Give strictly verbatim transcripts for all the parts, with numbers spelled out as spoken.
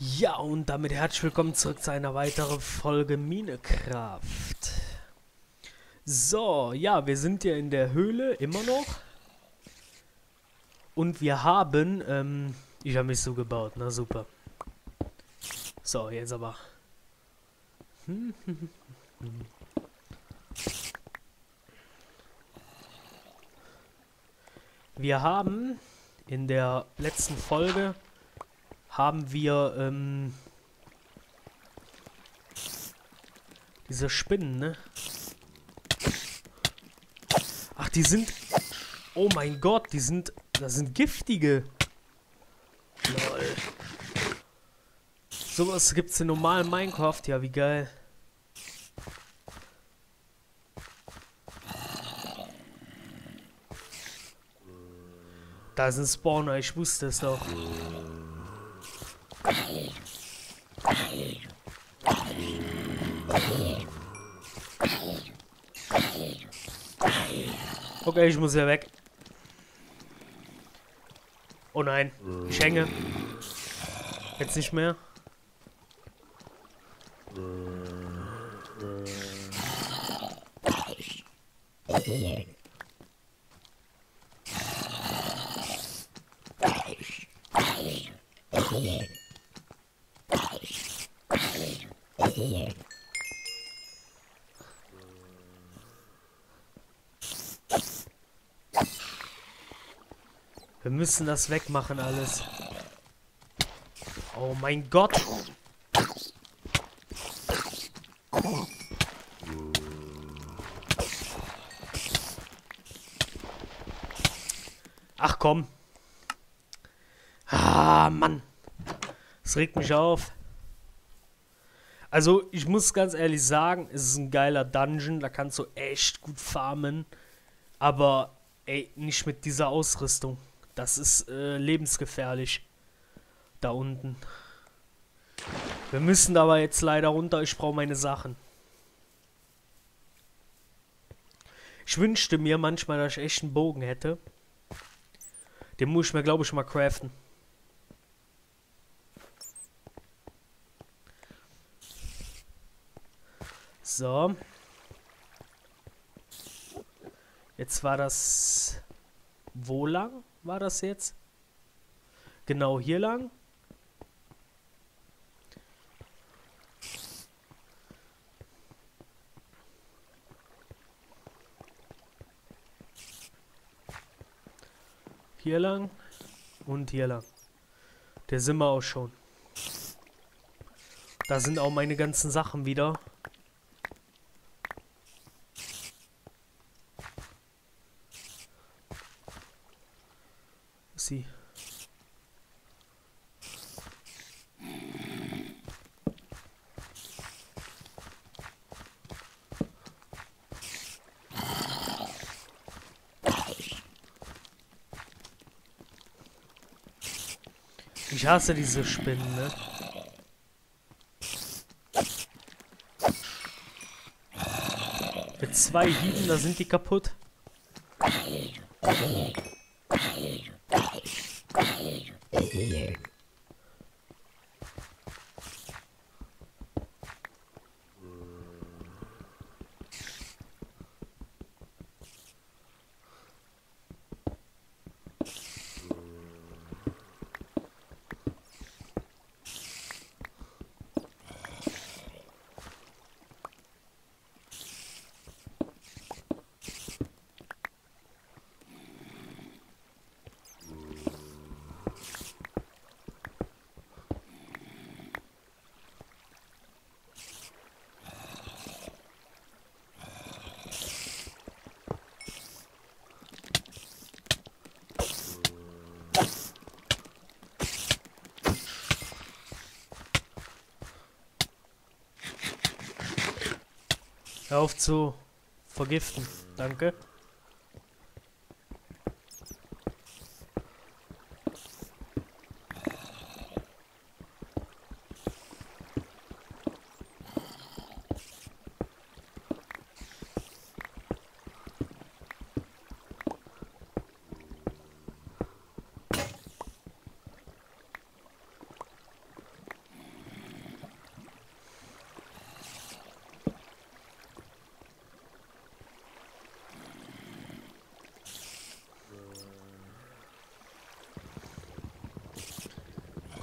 Ja, und damit herzlich willkommen zurück zu einer weiteren Folge Minecraft. So, ja, wir sind ja in der Höhle, immer noch. Und wir haben, ähm, ich habe mich so gebaut, na super. So, jetzt aber. Wir haben in der letzten Folge... haben wir ähm, diese Spinnen, ne? Ach, die sind... Oh mein Gott, die sind... Das sind giftige. Lol. Sowas gibt es in normalen Minecraft. Ja, wie geil. Da ist ein Spawner, ich wusste es doch. Okay, ich muss hier weg. Oh nein, ich hänge. Jetzt nicht mehr. Wir müssen das wegmachen alles. Oh mein Gott. Ach komm. Ah, Mann. Das regt mich auf. Also, ich muss ganz ehrlich sagen, es ist ein geiler Dungeon. Da kannst du echt gut farmen. Aber, ey, nicht mit dieser Ausrüstung. Das ist äh, lebensgefährlich. Da unten. Wir müssen aber jetzt leider runter. Ich brauche meine Sachen. Ich wünschte mir manchmal, dass ich echt einen Bogen hätte. Den muss ich mir, glaube ich, mal craften. So. Jetzt war das... Wo lang war das jetzt? Genau hier lang. Hier lang und hier lang. Da sind wir auch schon. Da sind auch meine ganzen Sachen wieder. Sie. Ich hasse diese Spinnen, ne? Mit zwei Hieben, da sind die kaputt. Hör auf zu vergiften. Danke.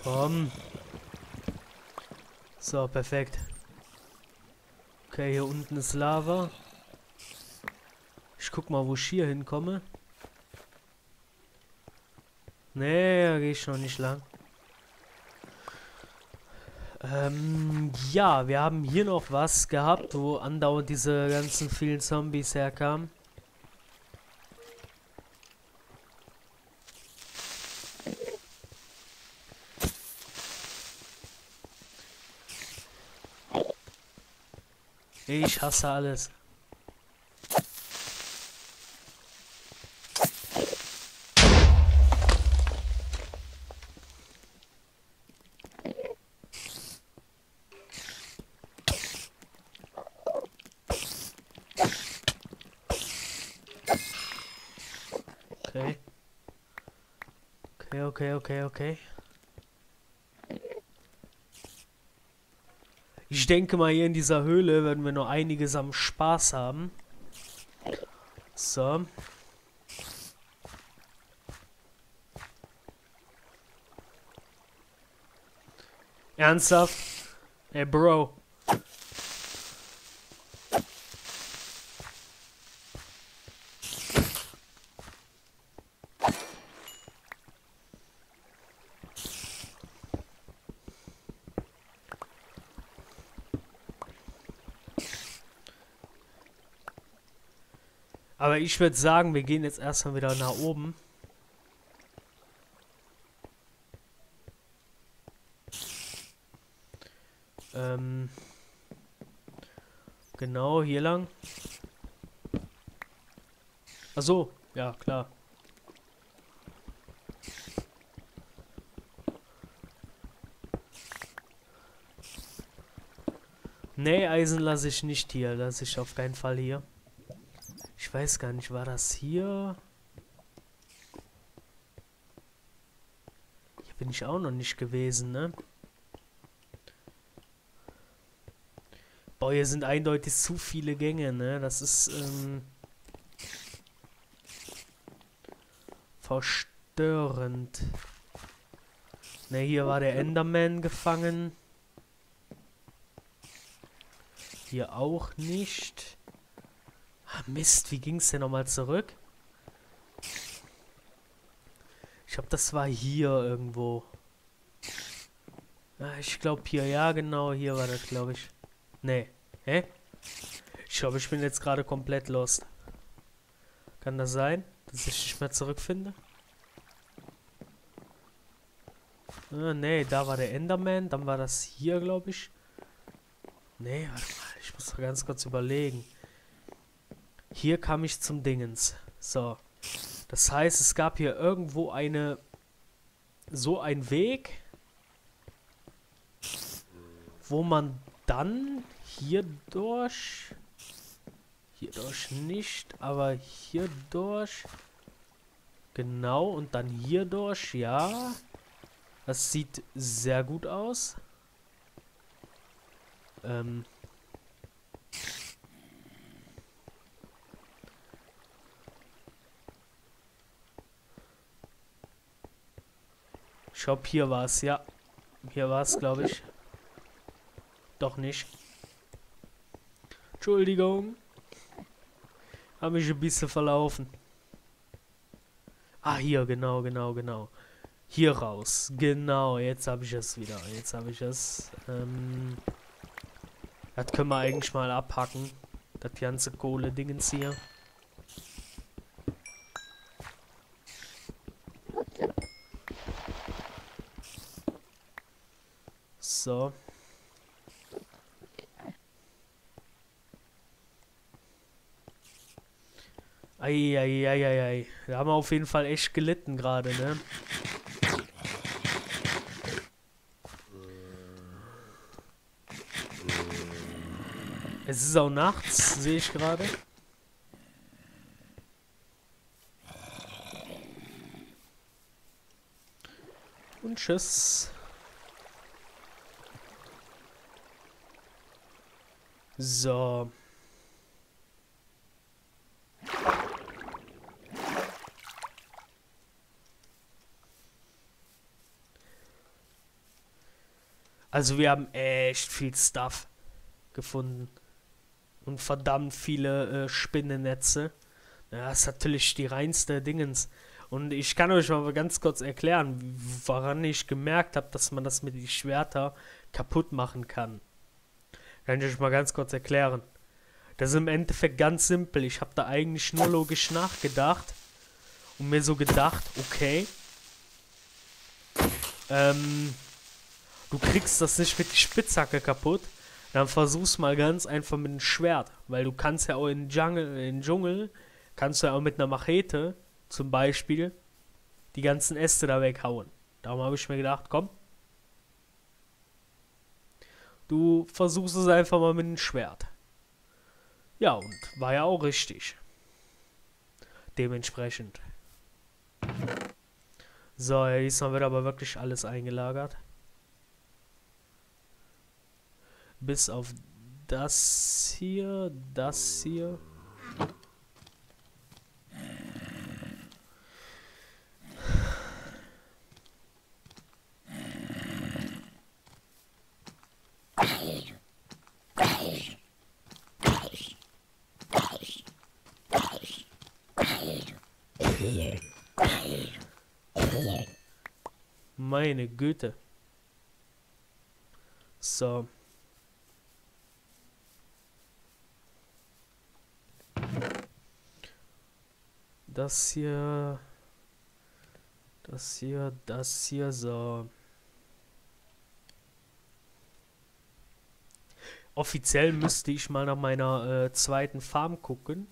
Komm. So, perfekt. Okay, hier unten ist Lava. Ich guck mal, wo ich hier hinkomme. Nee, da gehe ich noch nicht lang. Ähm, ja, wir haben hier noch was gehabt, wo andauernd diese ganzen vielen Zombies herkamen. Ich hasse alles. Okay. Okay, okay, okay, okay. Ich denke mal, hier in dieser Höhle werden wir noch einiges am Spaß haben. So. Ernsthaft? Ey, Bro. Aber ich würde sagen, wir gehen jetzt erstmal wieder nach oben. Ähm. Genau, hier lang. Ach so, ja, klar. Nee, Eisen lasse ich nicht hier. Lasse ich auf keinen Fall hier. Ich weiß gar nicht, war das hier? Hier bin ich auch noch nicht gewesen, ne? Boah, hier sind eindeutig zu viele Gänge, ne? Das ist, ähm... verstörend. Ne, hier war der Enderman gefangen. Hier auch nicht. Mist, wie ging's denn nochmal zurück? Ich glaube, das war hier irgendwo. Ah, ich glaube hier, ja genau, hier war das, glaube ich. Nee, hä? Ich glaube, ich bin jetzt gerade komplett lost. Kann das sein, dass ich nicht mehr zurückfinde? Ah, nee, da war der Enderman, dann war das hier, glaube ich. Nee, warte mal, ich muss doch ganz kurz überlegen. Hier kam ich zum Dingens. So. Das heißt, es gab hier irgendwo eine... so ein Weg, wo man dann hier durch... hier durch nicht, aber hier durch... genau, und dann hier durch, ja. Das sieht sehr gut aus. Ähm... Ich glaube, hier war es, ja. Hier war es, glaube ich. Doch nicht. Entschuldigung. Hab mich ein bisschen verlaufen. Ah, hier, genau, genau, genau. Hier raus. Genau, jetzt habe ich es wieder. Jetzt habe ich es. Ähm, das können wir eigentlich mal abhacken. Das ganze Kohle-Dingens hier. So. Ei, ei, ei, ei, ei. Da haben wir auf jeden Fall echt gelitten gerade, ne? Es ist auch nachts, sehe ich gerade. Und tschüss. So. Also wir haben echt viel Stuff gefunden. Und verdammt viele äh, Spinnennetze. Ja, das ist natürlich die reinste Dingens. Und ich kann euch mal ganz kurz erklären, woran ich gemerkt habe, dass man das mit den Schwertern kaputt machen kann. Kann ich euch mal ganz kurz erklären. Das ist im Endeffekt ganz simpel. Ich habe da eigentlich nur logisch nachgedacht. Und mir so gedacht, okay. Ähm, du kriegst das nicht mit der Spitzhacke kaputt. Dann versuch's mal ganz einfach mit dem Schwert. Weil du kannst ja auch in Jungle, in Dschungel, kannst du ja auch mit einer Machete zum Beispiel die ganzen Äste da weghauen. Darum habe ich mir gedacht, komm. Du versuchst es einfach mal mit dem Schwert. Ja, und war ja auch richtig. Dementsprechend. So, ja, diesmal wird aber wirklich alles eingelagert. Bis auf das hier, das hier. Meine Güte. So. Das hier. Das hier, das hier, so. Offiziell müsste ich mal nach meiner äh, zweiten Farm gucken.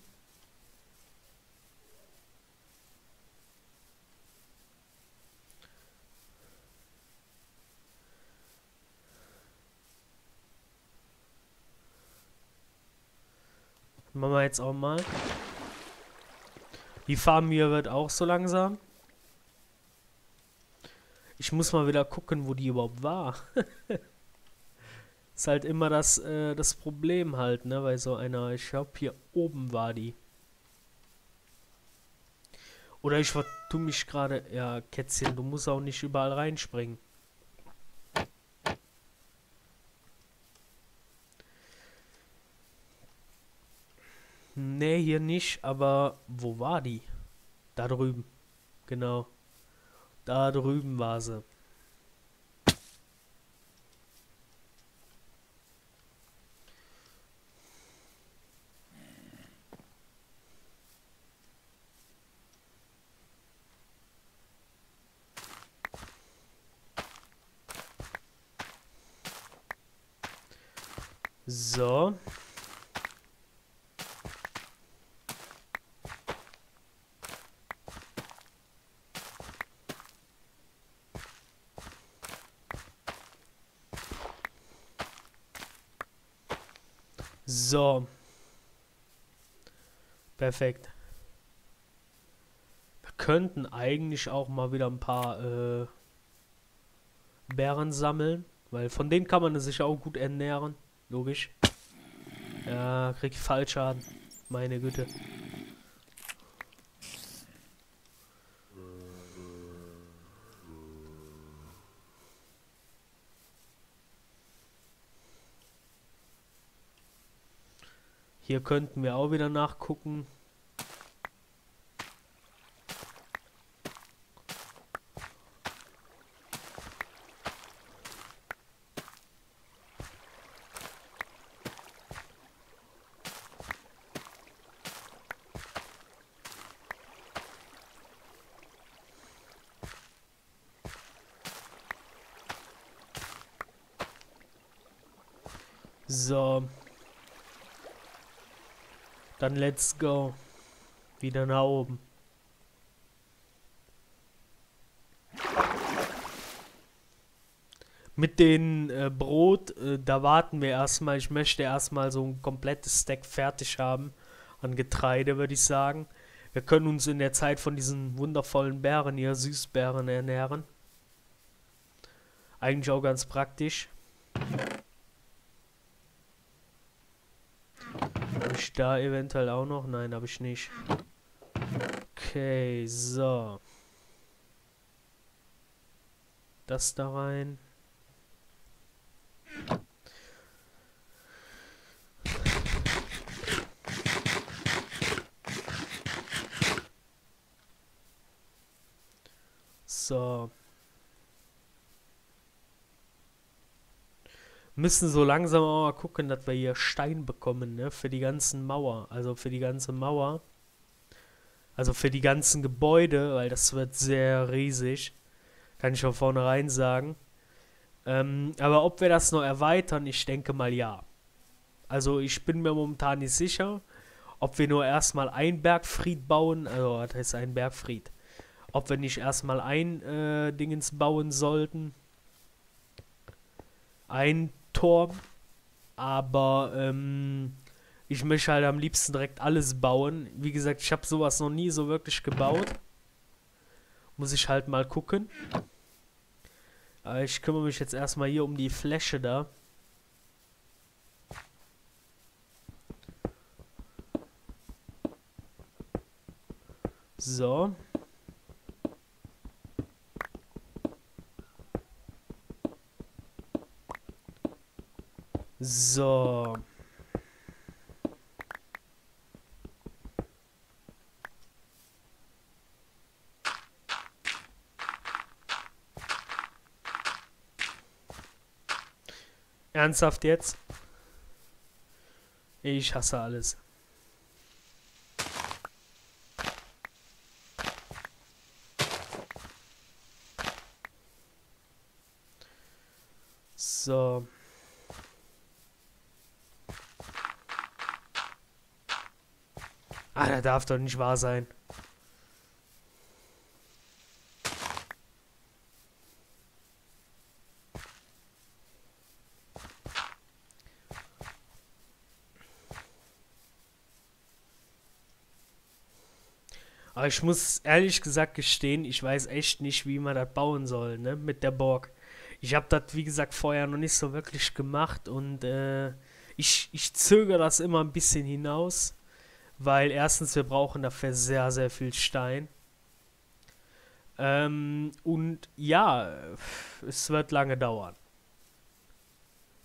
Machen wir jetzt auch mal. Die Farm hier wird auch so langsam. Ich muss mal wieder gucken, wo die überhaupt war. Ist halt immer das, äh, das Problem halt, ne? Weil so einer, ich glaube, hier oben war die. Oder ich vertue mich gerade. Ja, Kätzchen, du musst auch nicht überall reinspringen. Ne, hier nicht, aber wo war die? Da drüben. Genau. Da drüben war sie. So. So. Perfekt. Wir könnten eigentlich auch mal wieder ein paar äh, Beeren sammeln, weil von denen kann man sich auch gut ernähren. Logisch. Ja, krieg ich Fallschaden. Meine Güte. Hier könnten wir auch wieder nachgucken. So. Dann let's go. Wieder nach oben. Mit den äh, Brot, äh, da warten wir erstmal. Ich möchte erstmal so ein komplettes Stack fertig haben. An Getreide, würde ich sagen. Wir können uns in der Zeit von diesen wundervollen Beeren hier, Süßbeeren, ernähren. Eigentlich auch ganz praktisch. Da eventuell auch noch? Nein, habe ich nicht. Okay, so. Das da rein. So. Müssen so langsam auch mal gucken, dass wir hier Stein bekommen, ne? Für die ganzen Mauer. Also für die ganze Mauer. Also für die ganzen Gebäude, weil das wird sehr riesig. Kann ich von vornherein sagen. Ähm, aber ob wir das noch erweitern, ich denke mal ja. Also ich bin mir momentan nicht sicher, ob wir nur erstmal einen Bergfried bauen. Also das heißt ein Bergfried. Ob wir nicht erstmal ein äh, Dingens bauen sollten. Ein Turm. Aber ähm, ich möchte halt am liebsten direkt alles bauen. Wie gesagt, ich habe sowas noch nie so wirklich gebaut. Muss ich halt mal gucken. Aber ich kümmere mich jetzt erstmal hier um die Fläche da. So. So. Ernsthaft jetzt? Ich hasse alles. So. Ah, das darf doch nicht wahr sein. Aber ich muss ehrlich gesagt gestehen, ich weiß echt nicht, wie man das bauen soll, ne? Mit der Burg. Ich habe das, wie gesagt, vorher noch nicht so wirklich gemacht und äh, ich, ich zögere das immer ein bisschen hinaus. Weil erstens, wir brauchen dafür sehr, sehr viel Stein. Ähm, und ja, es wird lange dauern.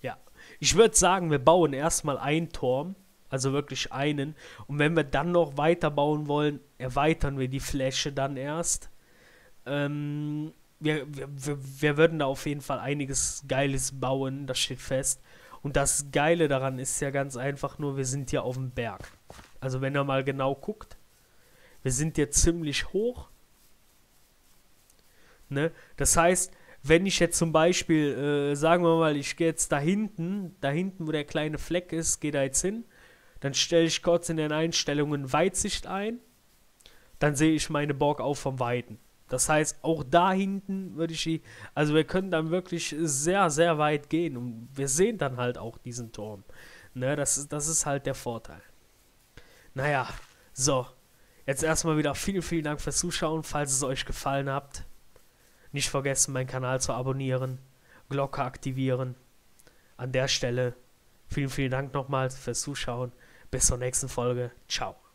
Ja, ich würde sagen, wir bauen erstmal einen Turm. Also wirklich einen. Und wenn wir dann noch weiter bauen wollen, erweitern wir die Fläche dann erst. Ähm, wir, wir, wir würden da auf jeden Fall einiges Geiles bauen, das steht fest. Und das Geile daran ist ja ganz einfach nur, wir sind hier auf dem Berg. Also wenn ihr mal genau guckt, wir sind jetzt ziemlich hoch. Ne? Das heißt, wenn ich jetzt zum Beispiel, äh, sagen wir mal, ich gehe jetzt da hinten, da hinten, wo der kleine Fleck ist, gehe da jetzt hin. Dann stelle ich kurz in den Einstellungen Weitsicht ein. Dann sehe ich meine Burg auch vom Weiten. Das heißt, auch da hinten würde ich die... Also wir können dann wirklich sehr, sehr weit gehen. Und wir sehen dann halt auch diesen Turm. Ne? Das ist, das ist halt der Vorteil. Naja, so. Jetzt erstmal wieder vielen, vielen Dank fürs Zuschauen, falls es euch gefallen hat. Nicht vergessen, meinen Kanal zu abonnieren, Glocke aktivieren. An der Stelle vielen, vielen Dank nochmals fürs Zuschauen. Bis zur nächsten Folge. Ciao.